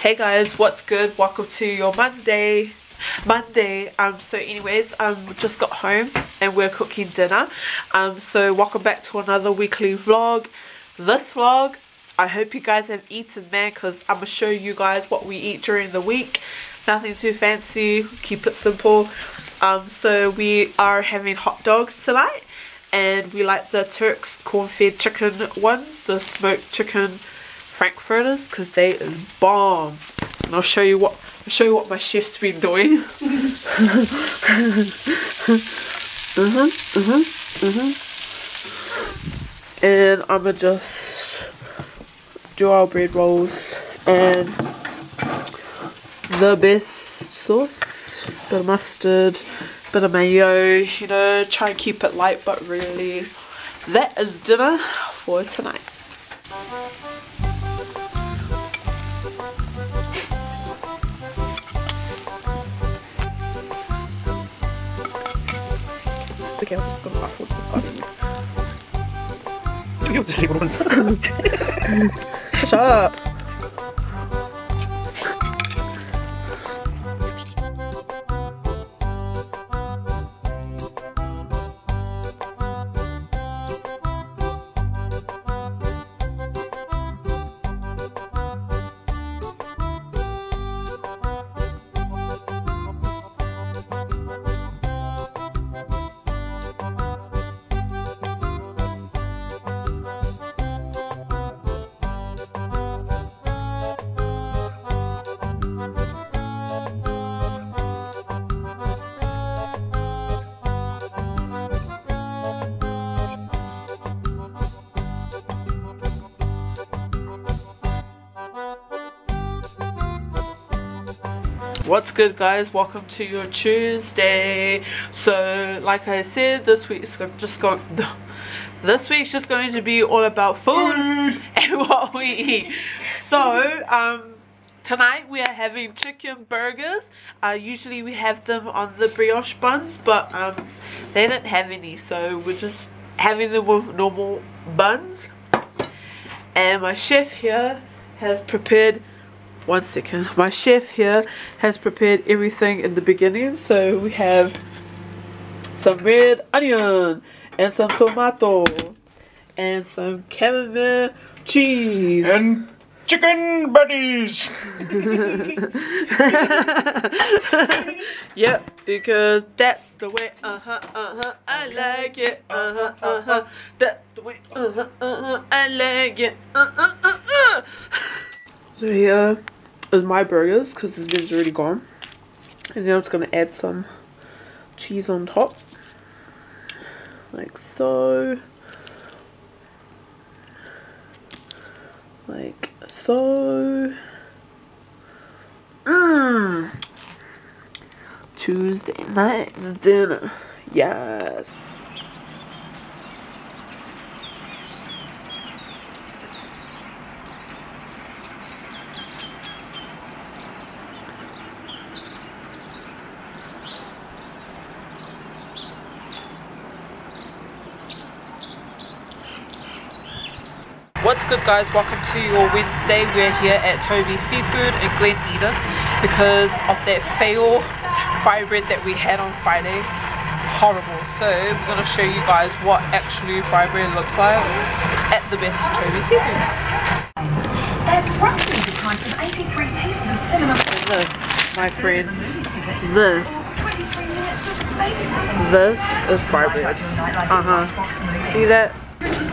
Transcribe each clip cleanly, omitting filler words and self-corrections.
Hey guys, what's good? Welcome to your Monday. So anyways, just got home and we're cooking dinner. So welcome back to another weekly vlog. This vlog, I hope you guys have eaten, man, because I'm gonna show you guys what we eat during the week. Nothing too fancy, keep it simple. So we are having hot dogs tonight, and we like the Turks corn-fed chicken ones, the smoked chicken frankfurters, because they is bomb. And I'll show you what my chef's been doing. And I'ma just do our bread rolls and the best sauce, bit of mustard, bit of mayo, you know, try and keep it light, but really that is dinner for tonight. Okay, I'm just gonna fast forward to the party. Shut up! What's good, guys? Welcome to your Tuesday. So like I said, this week's just going to be all about food and what we eat. So tonight we are having chicken burgers. Usually we have them on the brioche buns, but they didn't have any, so we're just having them with normal buns. And my chef here has prepared everything in the beginning. So we have some red onion and some tomato and some chamomile cheese and chicken buddies. Yep, because that's the way. I like it. That's the way. I like it. So here is my burgers, because this bit's already gone, and then I'm just gonna add some cheese on top, like so, like so. Tuesday night dinner, yes. What's good, guys? Welcome to your Wednesday. We're here at Toby's Seafood in Glen Eden because of that fail fry bread that we had on Friday. Horrible. So we're going to show you guys what actually fry bread looks like at the best Toby's Seafood. There's roughly the time from 83 people in cinema. This, my friends, this is fry bread. See that?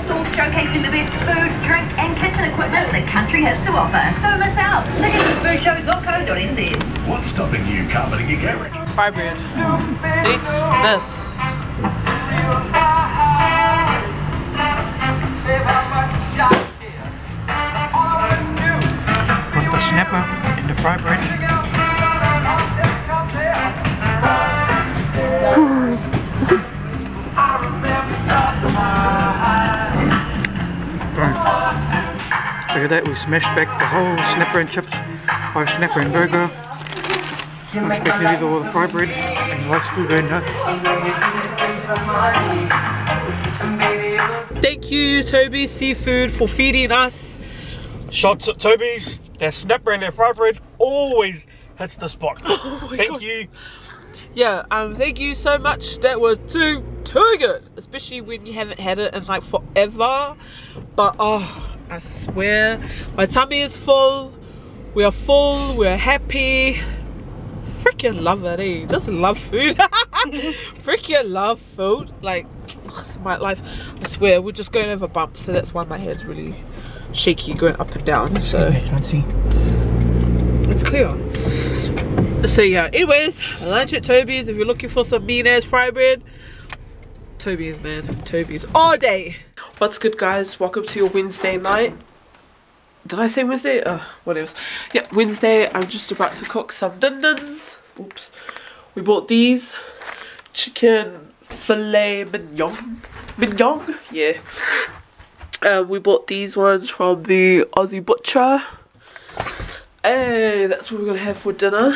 Stores showcasing the best food, drink and kitchen equipment the country has to offer. So miss out. Look at foodshow.co.nz. What's stopping you carpeting your garage? Fry bread. See? This. Put the snapper in the fry bread. Look at that, we smashed back the whole snapper and chips, or snapper and burger. I'm expecting either all the fry bread and lots of good nuts. Thank you, Toby's Seafood, for feeding us. Shots at Toby's. Their snapper and their fried bread always hits the spot. Oh my God. You. Yeah, thank you so much. That was too good. Especially when you haven't had it in like forever. But oh, I swear, my tummy is full. We are full, we're happy. Freaking love it, eh? Just love food. Freaking love food. Like, ugh, it's my life. I swear, we're just going over bumps. So that's why my head's really shaky going up and down. So, I can't see. It's clear. So yeah, anyways, lunch at Toby's. If you're looking for some mean ass fry bread, Toby's, man. Toby's all day. What's good, guys? Welcome to your Wednesday night. Did I say Wednesday? What else? Yeah, Wednesday. I'm just about to cook some dindins. Oops. We bought these chicken filet mignon. Mignon? Yeah. We bought these ones from the Aussie butcher. Hey, that's what we're gonna have for dinner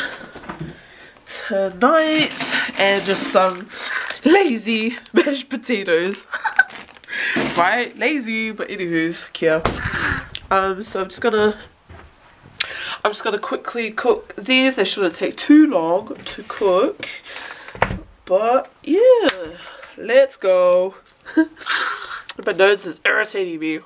tonight, and just some lazy mashed potatoes. Right? Lazy, but anywho's kia. So I'm just gonna quickly cook these. They shouldn't take too long to cook, but yeah, let's go. My nose is irritating me.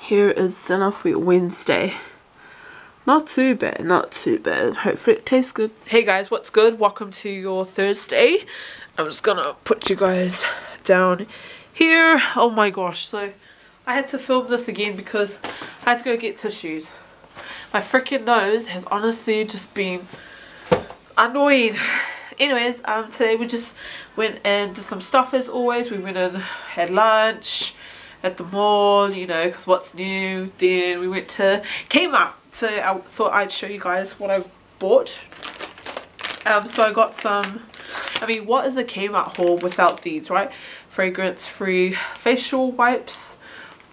Here is dinner for Wednesday. Not too bad, not too bad. Hopefully it tastes good. Hey guys, what's good? Welcome to your Thursday. I'm just gonna put you guys down here. Oh my gosh, so I had to film this again because I had to go get tissues. My freaking nose has honestly just been annoying. Anyways, today we just went and did some stuff as always. We went and had lunch at the mall, you know, because what's new. Then we went to Kmart. So I thought I'd show you guys what I bought. So I got some, I mean, what is a Kmart haul without these, right? Fragrance free facial wipes.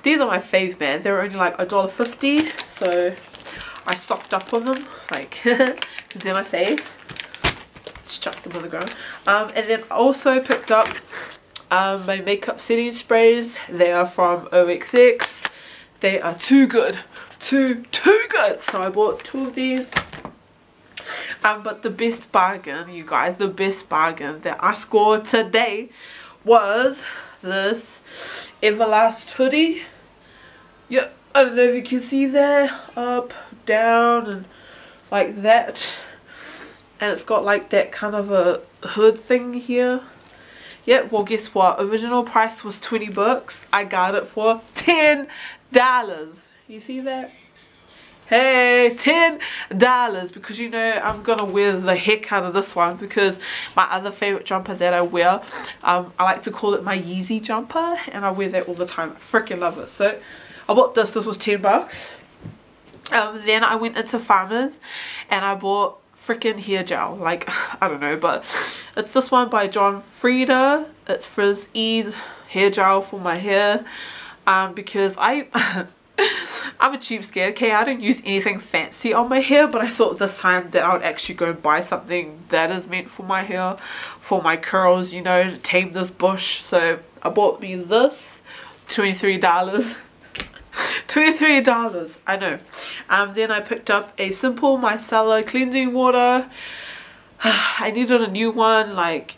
These are my fave, man. They were only like $1.50, so I stocked up on them, like, because they're my fave. Just chucked them on the ground. And then I also picked up my makeup setting sprays. They are from OXX. They are too good. Too good. So I bought 2 of these. But the best bargain, you guys, the best bargain that I scored today was this Everlast hoodie. Yep, I don't know if you can see there, up, down, and like that. And it's got like that kind of a hood thing here. Yeah, well guess what? Original price was 20 bucks. I got it for $10. You see that? Hey, $10, because you know I'm gonna wear the heck out of this one, because my other favorite jumper that I wear, I like to call it my Yeezy jumper, and I wear that all the time. I freaking love it. So I bought this. This was $10. Then I went into Farmers and I bought freaking hair gel, like I don't know, but it's this one by John Frieda. It's Frizz Ease hair gel for my hair, because I'm a cheapskate, okay? I don't use anything fancy on my hair, but I thought this time that I would actually go and buy something that is meant for my hair, for my curls, you know, to tame this bush. So I bought me this, $23. $23, I know. Then I picked up a simple micellar cleansing water. I needed a new one. Like,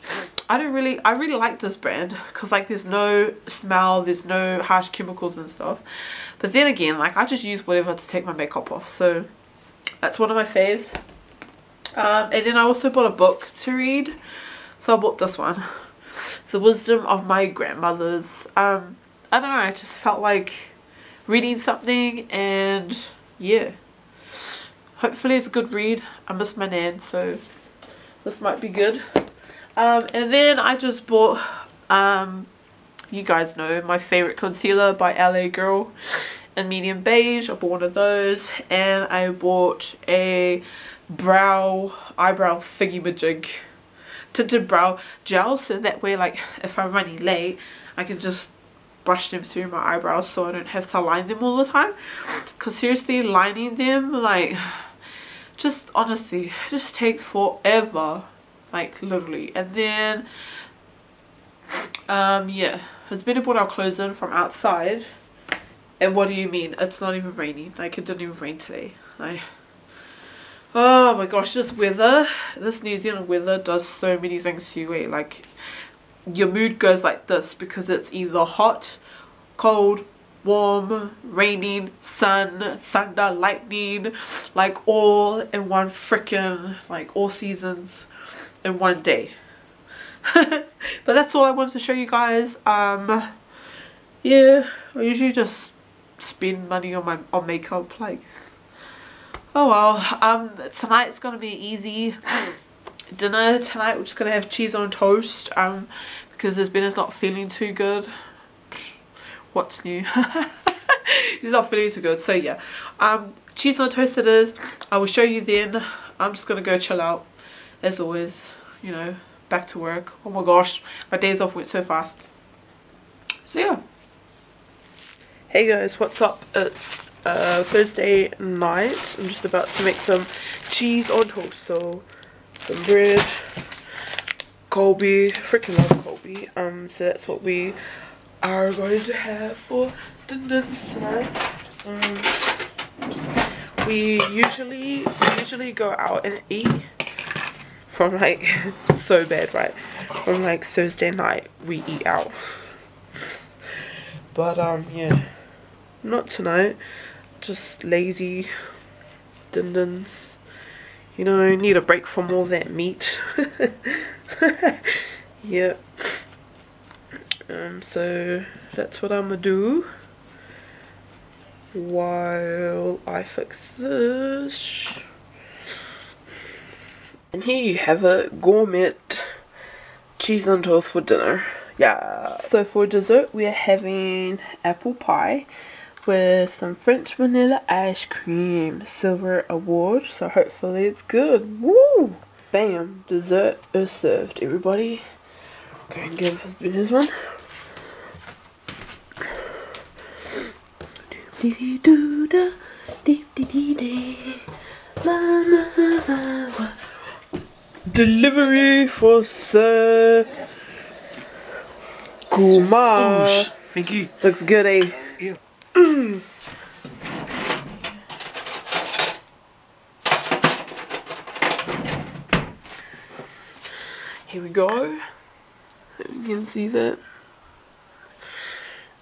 I really like this brand, because like there's no smell, there's no harsh chemicals and stuff. But then again, like I just use whatever to take my makeup off, so that's one of my faves. And then I also bought a book to read, so I bought this one, The Wisdom of My Grandmothers. I don't know, I just felt like reading something, and yeah, hopefully it's a good read. I miss my nan, so this might be good. And then I just bought, you guys know, my favorite concealer by La Girl in medium beige. I bought one of those, and I bought a eyebrow thingy majig tinted brow gel, so that way, like, if I'm running late, I can just brush them through my eyebrows so I don't have to line them all the time. Because seriously, lining them, like, just honestly, it just takes forever, like, literally. And then yeah, husband brought our clothes in from outside, and what do you mean, it's not even raining. Like, it didn't even rain today. Like, oh my gosh, this weather, this New Zealand weather does so many things to you, eh? Like, your mood goes like this, because it's either hot, cold, warm, raining, sun, thunder, lightning, like all in one freaking, like, all seasons in one day. But that's all I wanted to show you guys. Yeah, I usually just spend money on makeup, like, oh well. Tonight's gonna be easy. Dinner tonight, we're just gonna have cheese on toast, because Ben's not feeling too good. What's new? He's not feeling too good, so yeah. Cheese on toast it is. I will show you then. I'm just gonna go chill out, as always, you know, back to work. Oh my gosh, my days off went so fast. So yeah. Hey guys, what's up? It's Thursday night. I'm just about to make some cheese on toast, so some bread, Colby, freaking love Colby. So that's what we are going to have for dinner tonight. We usually go out and eat from, like, so bad, right? From like Thursday night we eat out. But yeah, not tonight. Just lazy dindins. You know, need a break from all that meat. Yeah. So that's what I'm gonna do while I fix this. And here you have it, gourmet cheese on toast for dinner. Yeah. So for dessert, we're having apple pie with some French Vanilla Ice Cream, Silver award, so hopefully it's good. Woo! Bam! Dessert is served, everybody. Go and give husband his one. Delivery for Sir Kumar. Oh, thank you. Looks good, eh? Yeah. Mm. Here we go. If you can see that.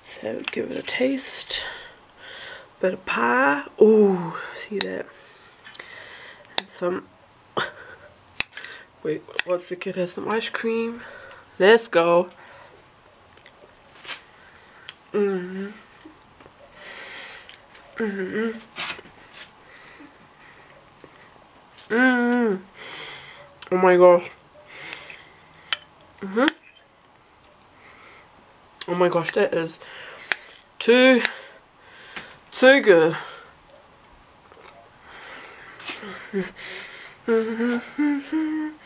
So give it a taste. Bit of pie. Ooh, see that. And some. Wait, what's the kid has some ice cream? Let's go. Mm-hmm. Mm-hmm. Mm-hmm. Oh my gosh. Mm-hmm. Oh my gosh, that is too good. Mm-hmm.